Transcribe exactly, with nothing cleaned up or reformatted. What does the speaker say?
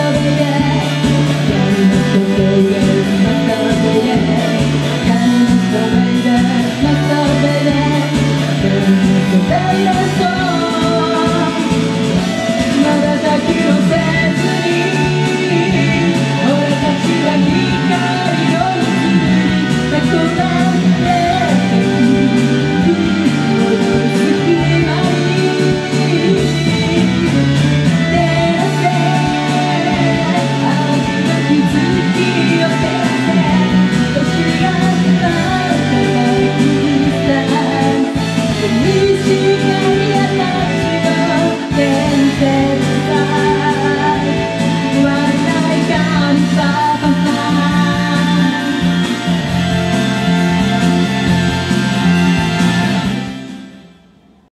Oh, baby.